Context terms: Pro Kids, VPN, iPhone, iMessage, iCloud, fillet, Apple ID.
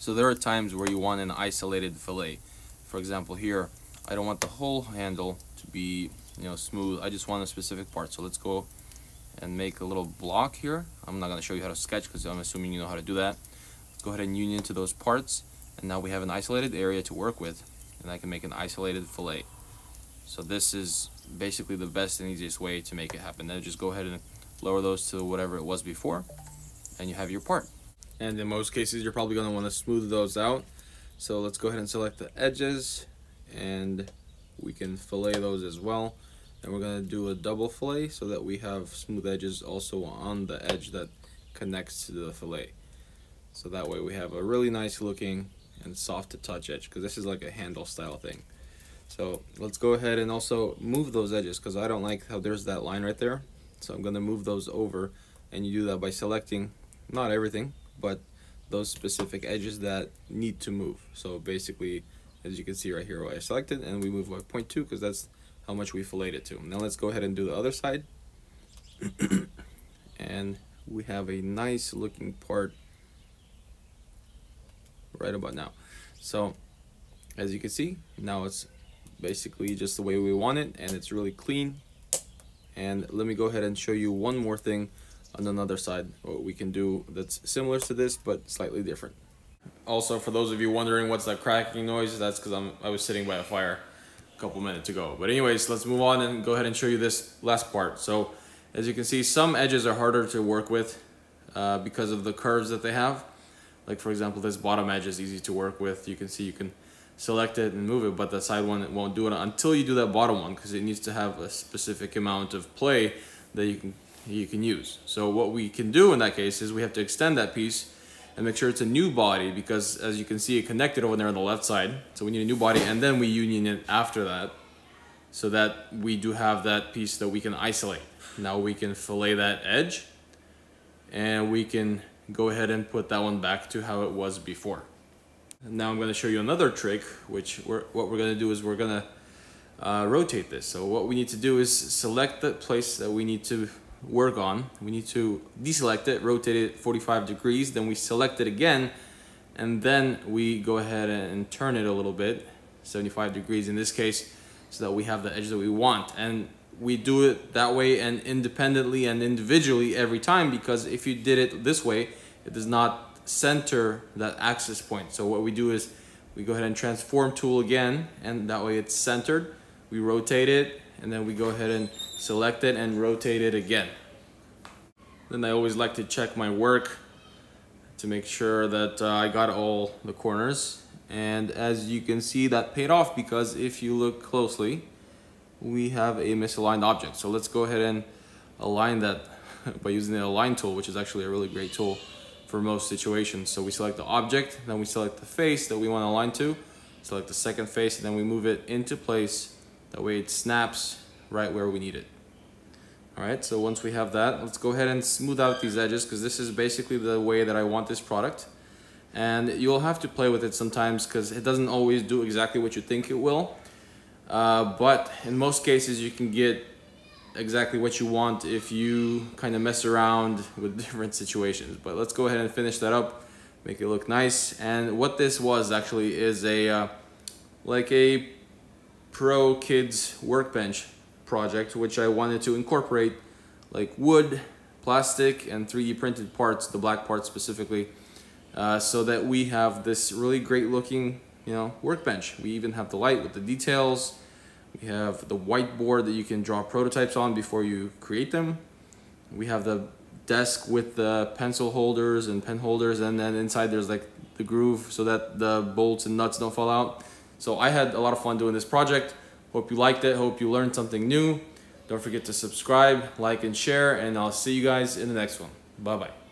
So there are times where you want an isolated fillet. For example, here, I don't want the whole handle to be, you know, smooth. I just want a specific part. So let's go and make a little block here. I'm not going to show you how to sketch because I'm assuming you know how to do that. Let's go ahead and union to those parts. And now we have an isolated area to work with, and I can make an isolated fillet. So this is basically the best and easiest way to make it happen. Then just go ahead and lower those to whatever it was before, and you have your part. And in most cases, you're probably going to want to smooth those out. So let's go ahead and select the edges, and we can fillet those as well. And we're going to do a double fillet so that we have smooth edges also on the edge that connects to the fillet. So that way we have a really nice looking and soft to touch edge, because this is like a handle style thing. So let's go ahead and also move those edges, because I don't like how there's that line right there. So I'm going to move those over, and you do that by selecting not everything, but those specific edges that need to move. So basically, as you can see right here, I selected and we move by 0.2 because that's how much we filleted it to. Now let's go ahead and do the other side. And we have a nice looking part right about now. So as you can see, now it's basically just the way we want it, and it's really clean. And let me go ahead and show you one more thing on another side, what we can do that's similar to this but slightly different. Also, for those of you wondering what's that cracking noise, that's because I was sitting by a fire a couple minutes ago. But anyways, let's move on and go ahead and show you this last part. So as you can see, some edges are harder to work with because of the curves that they have. Like for example, this bottom edge is easy to work with. You can see you can select it and move it, but the side one, it won't do it until you do that bottom one, because it needs to have a specific amount of play that you can use. So what we can do in that case is we have to extend that piece and make sure it's a new body, because as you can see, it connected over there on the left side. So we need a new body, and then we union it after that so that we do have that piece that we can isolate. Now we can fillet that edge, and we can go ahead and put that one back to how it was before. And now I'm going to show you another trick, which what we're going to do is we're going to rotate this. So what we need to do is select the place that we need to work on. We need to deselect it, rotate it 45 degrees, then we select it again, and then we go ahead and turn it a little bit, 75 degrees in this case, so that we have the edge that we want. And we do it that way and independently and individually every time, because if you did it this way, it does not center that access point. So what we do is we go ahead and transform tool again, and that way it's centered. We rotate it, and then we go ahead and select it and rotate it again. Then I always like to check my work to make sure that I got all the corners. And as you can see, that paid off, because if you look closely, we have a misaligned object. So let's go ahead and align that by using the align tool, which is actually a really great tool for most situations. So we select the object, then we select the face that we want to align to, select the second face, and then we move it into place. That way it snaps right where we need it. All right, so once we have that, let's go ahead and smooth out these edges, because this is basically the way that I want this product. And you'll have to play with it sometimes, because it doesn't always do exactly what you think it will. But in most cases, you can get exactly what you want if you kind of mess around with different situations. But let's go ahead and finish that up, make it look nice. And what this was actually is a like a Pro Kids workbench project, which I wanted to incorporate like wood, plastic, and 3D printed parts, the black parts specifically, so that we have this really great looking, you know, workbench. We even have the light with the details. We have the whiteboard that you can draw prototypes on before you create them. We have the desk with the pencil holders and pen holders, and then inside there's like the groove so that the bolts and nuts don't fall out. So I had a lot of fun doing this project. Hope you liked it. Hope you learned something new. Don't forget to subscribe, like, and share, and I'll see you guys in the next one. Bye-bye.